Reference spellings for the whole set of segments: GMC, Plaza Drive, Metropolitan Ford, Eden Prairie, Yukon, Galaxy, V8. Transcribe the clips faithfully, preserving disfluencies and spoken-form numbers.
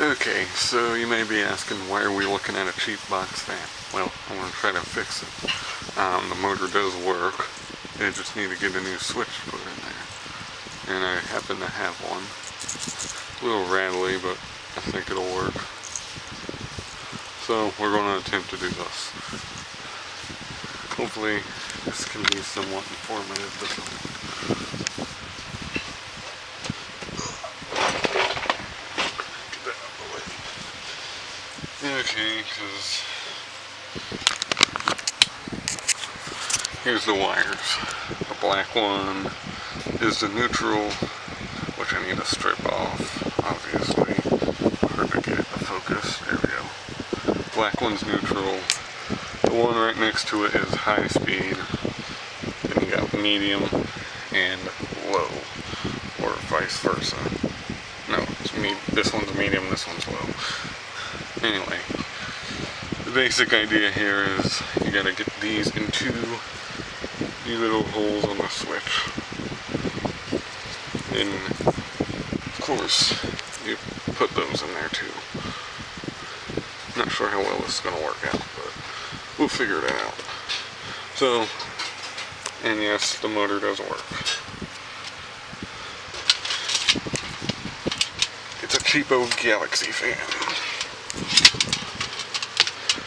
Okay, so you may be asking, why are we looking at a cheap box fan? Well, I'm going to try to fix it. Um, the motor does work. I just need to get a new switch put in there. And I happen to have one. It's a little rattly, but I think it'll work. So we're going to attempt to do this. Hopefully this can be somewhat informative this one. Okay, because here's the wires. The black one is the neutral, which I need to strip off, obviously. Hard to get it to focus. There we go. Black one's neutral. The one right next to it is high speed. Then you got medium and low, or vice versa. No, it's me this one's medium, this one's low. Anyway, the basic idea here is you gotta get these into these little holes on the switch. And of course, you put those in there too. Not sure how well this is gonna work out, but we'll figure it out. So, and yes, the motor does work. It's a cheapo Galaxy fan.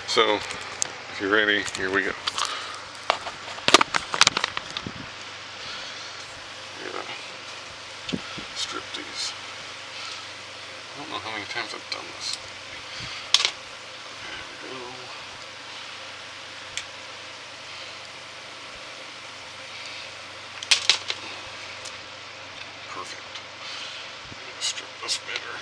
So, if you're ready, here we go. Yeah. Strip these. I don't know how many times I've done this. There we go. Perfect. I'm going to strip this better.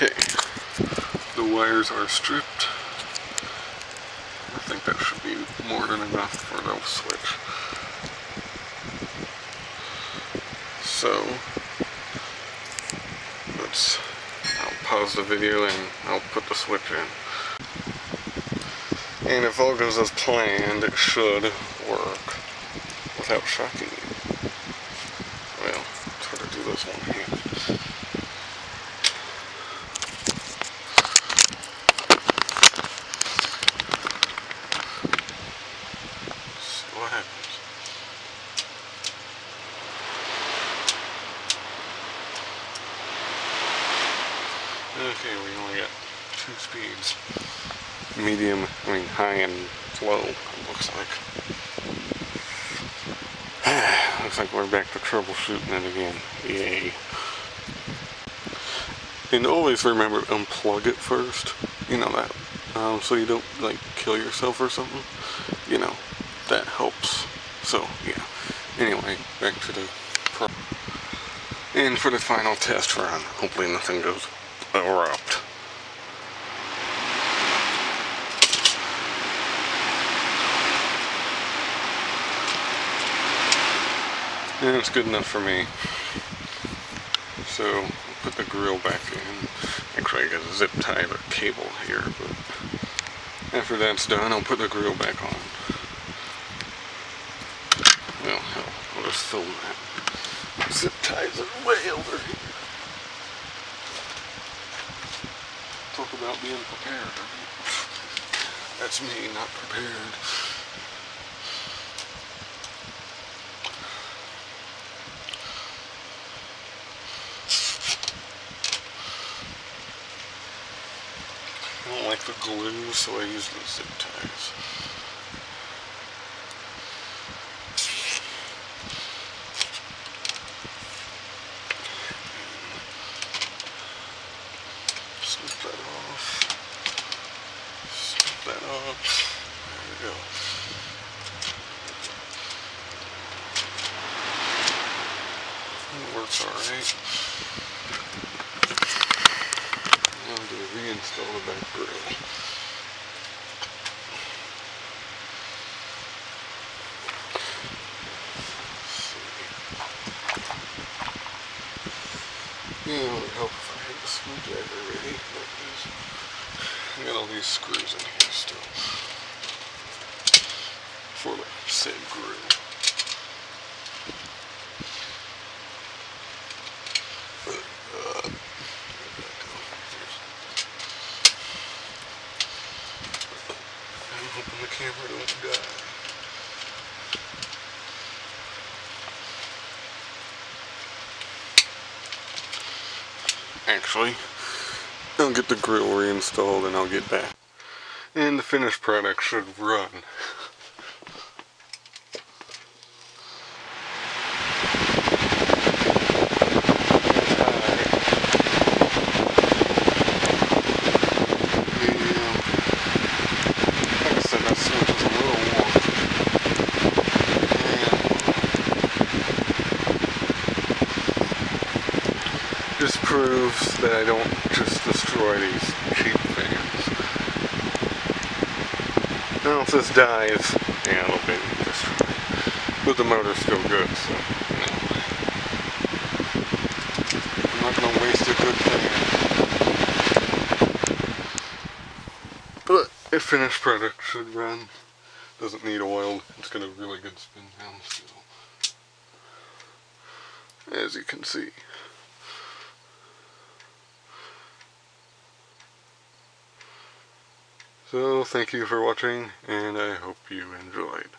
Okay, the wires are stripped. I think that should be more than enough for the switch. So, let's, I'll pause the video and I'll put the switch in. And if all goes as planned, it should work without shocking you. Well, try to do this one hand. Okay, we only got two speeds. Medium, I mean high and low, it looks like. Looks like we're back to troubleshooting it again. Yay. And always remember to unplug it first. You know that. Um, so you don't, like, kill yourself or something. You know, that helps. So, yeah. Anyway, back to the problem. And for the final test run, hopefully nothing goes erupt. And it's good enough for me. So I'll put the grill back in. Actually, I got a zip tie the cable here, but after that's done, I'll put the grill back on. Well, hell, I'll just film that. Zip ties are way over here. Talk about being prepared. That's me, not prepared. I don't like the glue, so I use these zip ties. Snip that off, snip that off, there we go. It works alright. Now I'm going to reinstall the back grill. Let's see. You know, it would help if I had the screwdriver ready. I got all these screws in here still for my same groove. Uh, I'm hoping the camera don't die. Actually, I'll get the grill reinstalled and I'll get back. And the finished product should run. Just proves that I don't just destroy these cheap fans. Now if this dies, yeah, it'll be destroyed. But the motor's still good, so anyway. I'm not gonna waste a good fan. But a finished product should run. Doesn't need oil. It's got a really good spin down still, as you can see. So, thank you for watching, and I hope you enjoyed.